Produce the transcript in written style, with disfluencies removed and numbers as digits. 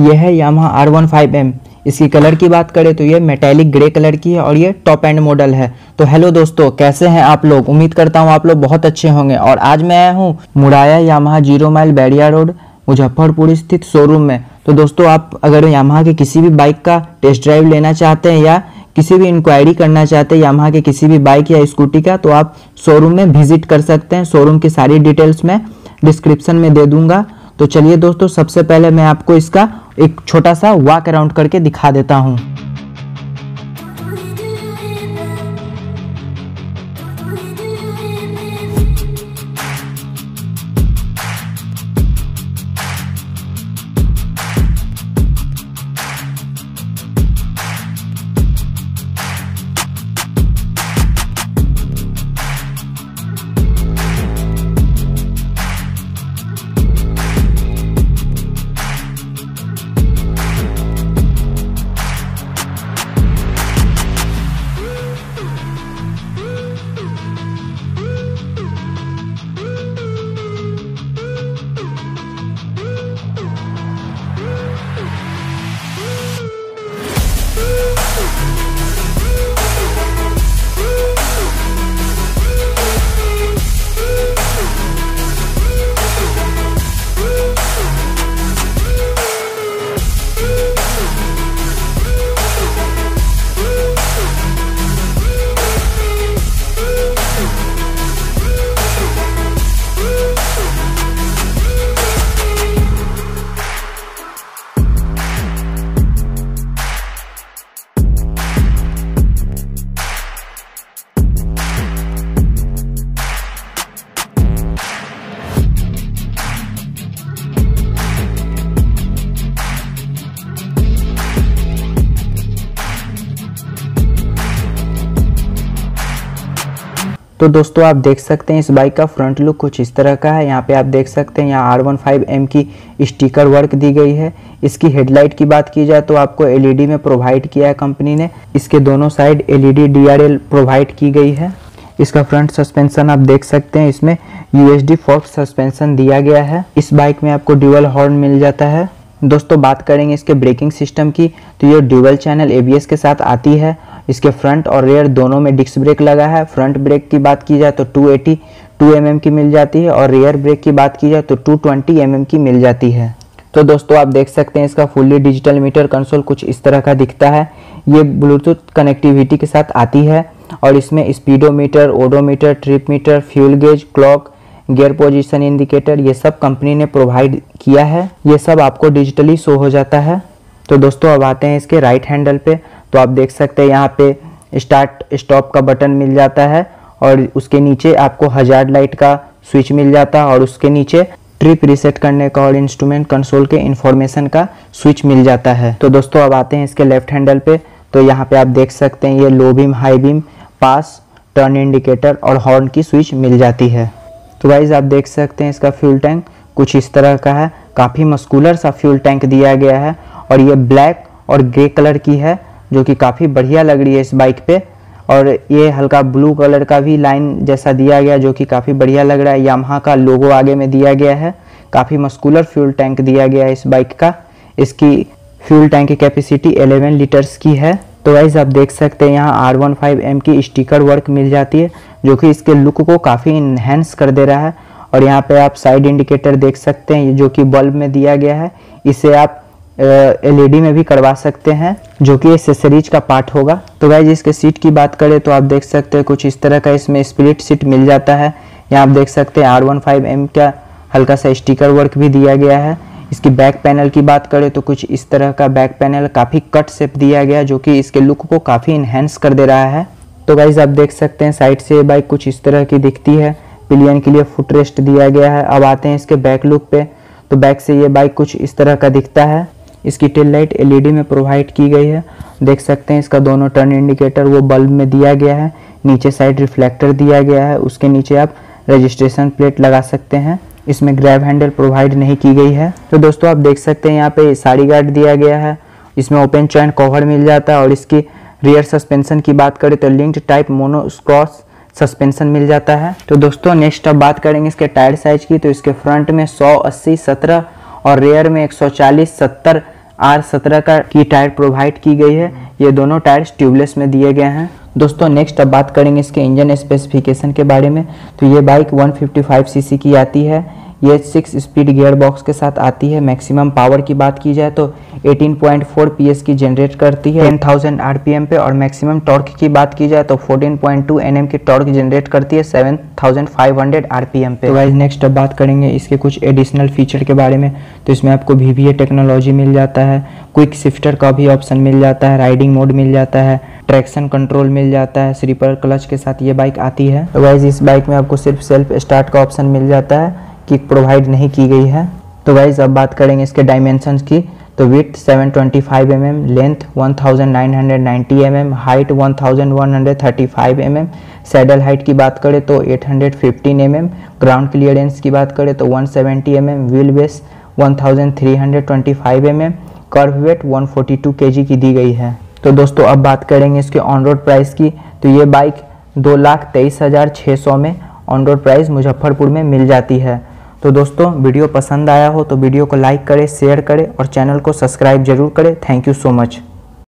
यह है Yamaha R15M। इसकी कलर की बात करें तो ये मेटेलिक ग्रे कलर की है और ये टॉप एंड मॉडल है। तो हेलो दोस्तों, कैसे हैं आप लोग? उम्मीद करता हूँ आप लोग बहुत अच्छे होंगे। और आज मैं आया हूँ मुराया Yamaha 0 mile Bairiya road Muzaffarpur स्थित शोरूम में। तो दोस्तों, आप अगर यामाहा के किसी भी बाइक का टेस्ट ड्राइव लेना चाहते हैं या किसी भी इंक्वायरी करना चाहते हैं यामाहा के किसी भी बाइक या स्कूटी का, तो आप शोरूम में विजिट कर सकते हैं। शोरूम की सारी डिटेल्स मैं डिस्क्रिप्शन में दे दूंगा। तो चलिए दोस्तों, सबसे पहले मैं आपको इसका एक छोटा सा वॉक अराउंड करके दिखा देता हूँ। तो दोस्तों, आप देख सकते हैं इस बाइक का फ्रंट लुक कुछ इस तरह का है। यहाँ पे आप देख सकते हैं यहाँ R15M की स्टिकर वर्क दी गई है। इसकी हेडलाइट की बात की जाए तो आपको LED में प्रोवाइड किया है कंपनी ने। इसके दोनों साइड LED DRL प्रोवाइड की गई है। इसका फ्रंट सस्पेंशन आप देख सकते हैं, इसमें USD फोर्क सस्पेंशन दिया गया है। इस बाइक में आपको ड्यूअल हॉर्न मिल जाता है। दोस्तों, बात करेंगे इसके ब्रेकिंग सिस्टम की तो ये ड्यूअल चैनल ABS के साथ आती है। इसके फ्रंट और रेयर दोनों में डिस्क ब्रेक लगा है। फ्रंट ब्रेक की बात की जाए तो 282 mm की मिल जाती है और रेयर ब्रेक की बात की जाए तो 220 mm की मिल जाती है। तो दोस्तों, आप देख सकते हैं इसका फुल्ली डिजिटल मीटर कंसोल कुछ इस तरह का दिखता है। ये ब्लूटूथ कनेक्टिविटी के साथ आती है और इसमें speedometer, odometer, trip meter, fuel gauge, clock, gear position indicator, ये सब कंपनी ने प्रोवाइड किया है। ये सब आपको डिजिटली शो हो जाता है। तो दोस्तों, अब आते हैं इसके राइट हैंडल पे। तो आप देख सकते हैं यहाँ पे स्टार्ट स्टॉप का बटन मिल जाता है और उसके नीचे आपको हजार्ड लाइट का स्विच मिल जाता है और उसके नीचे ट्रिप रीसेट करने का और इंस्ट्रूमेंट कंसोल के इंफॉर्मेशन का स्विच मिल जाता है। तो दोस्तों, अब आते हैं इसके लेफ्ट हैंडल पे। तो यहाँ पे आप देख सकते हैं ये low beam, high beam, pass, turn indicator और हॉर्न की स्विच मिल जाती है। तो वाइज आप देख सकते हैं इसका फ्यूल टैंक कुछ इस तरह का है। काफ़ी मस्कुलर सा फ्यूल टैंक दिया गया है और ये ब्लैक और ग्रे कलर की है जो कि काफ़ी बढ़िया लग रही है इस बाइक पे। और ये हल्का ब्लू कलर का भी लाइन जैसा दिया गया जो कि काफ़ी बढ़िया लग रहा है। यामाहा का लोगो आगे में दिया गया है। काफ़ी मस्कुलर फ्यूल टैंक दिया गया है इस बाइक का। इसकी फ्यूल टैंक की कैपेसिटी 11 लीटर्स की है। तो वाइज आप देख सकते हैं यहाँ R15M की स्टिकर वर्क मिल जाती है जो कि इसके लुक को काफ़ी इन्हेंस कर दे रहा है। और यहाँ पर आप साइड इंडिकेटर देख सकते हैं जो कि बल्ब में दिया गया है। इसे आप LED में भी करवा सकते हैं जो कि एक्सेसरीज का पार्ट होगा। तो गाइस, इसके सीट की बात करें तो आप देख सकते हैं कुछ इस तरह का इसमें स्प्लिट सीट मिल जाता है। यहाँ आप देख सकते हैं R15M का हल्का सा स्टिकर वर्क भी दिया गया है। इसकी बैक पैनल की बात करें तो कुछ इस तरह का बैक पैनल काफ़ी कट शेप दिया गया जो कि इसके लुक को काफ़ी इन्हेंस कर दे रहा है। तो गाइस, आप देख सकते हैं साइड से बाइक कुछ इस तरह की दिखती है। पिलियन के लिए फुटरेस्ट दिया गया है। अब आते हैं इसके बैक लुक पे। तो बैक से ये बाइक कुछ इस तरह का दिखता है। इसकी टेल लाइट LED में प्रोवाइड की गई है। देख सकते हैं इसका दोनों टर्न इंडिकेटर वो बल्ब में दिया गया है। नीचे साइड रिफ्लेक्टर दिया गया है। उसके नीचे आप रजिस्ट्रेशन प्लेट लगा सकते हैं। इसमें ग्रैब हैंडल प्रोवाइड नहीं की गई है। तो दोस्तों, आप देख सकते हैं यहाँ पे साड़ी गार्ड दिया गया है। इसमें ओपन चैन कवर मिल जाता है। और इसकी रियर सस्पेंशन की बात करें तो लिंक्ड टाइप मोनोस्क्रॉस सस्पेंशन मिल जाता है। तो दोस्तों, नेक्स्ट अब बात करेंगे इसके टायर साइज की। तो इसके फ्रंट में 180/17 और रेयर में 140/70 R17 की टायर प्रोवाइड की गई है। ये दोनों टायर्स ट्यूबलेस में दिए गए हैं। दोस्तों नेक्स्ट अब बात करेंगे इसके इंजन स्पेसिफिकेशन के बारे में। तो ये बाइक 155 सीसी की आती है। ये 6 स्पीड गियर बॉक्स के साथ आती है। मैक्सिमम पावर की बात की जाए तो 18.4 PS की जनरेट करती है 10,000 RPM पे, और मैक्सिमम टॉर्क की बात की जाए तो 14.2 Nm की टॉर्क जनरेट करती है 7,500 RPM पे। तो गाइस नेक्स्ट अब बात करेंगे इसके कुछ एडिशनल फीचर के बारे में। तो इसमें आपको VVA टेक्नोलॉजी मिल जाता है, क्विक शिफ्टर का भी ऑप्शन मिल जाता है, राइडिंग मोड मिल जाता है, ट्रैक्शन कंट्रोल मिल जाता है, स्लीपर क्लच के साथ ये बाइक आती है। तो गाइस इस बाइक में आपको सिर्फ सेल्फ स्टार्ट का ऑप्शन मिल जाता है, किक प्रोवाइड नहीं की गई है। तो गाइस अब बात करेंगे इसके डायमेंशंस की। तो width 725 mm, length 1990 mm, height 1135 mm, saddle height की बात करें तो 815 mm, ग्राउंड क्लियरेंस की बात करें तो 170 mm, wheel base 1325 mm, kerb weight 142 kg की दी गई है। तो दोस्तों अब बात करेंगे इसके ऑन रोड प्राइस की। तो ये बाइक 2,23,600 में ऑन रोड प्राइस मुजफ्फरपुर में मिल जाती है। तो दोस्तों वीडियो पसंद आया हो तो वीडियो को लाइक करें, शेयर करें और चैनल को सब्सक्राइब जरूर करें। Thank you so much.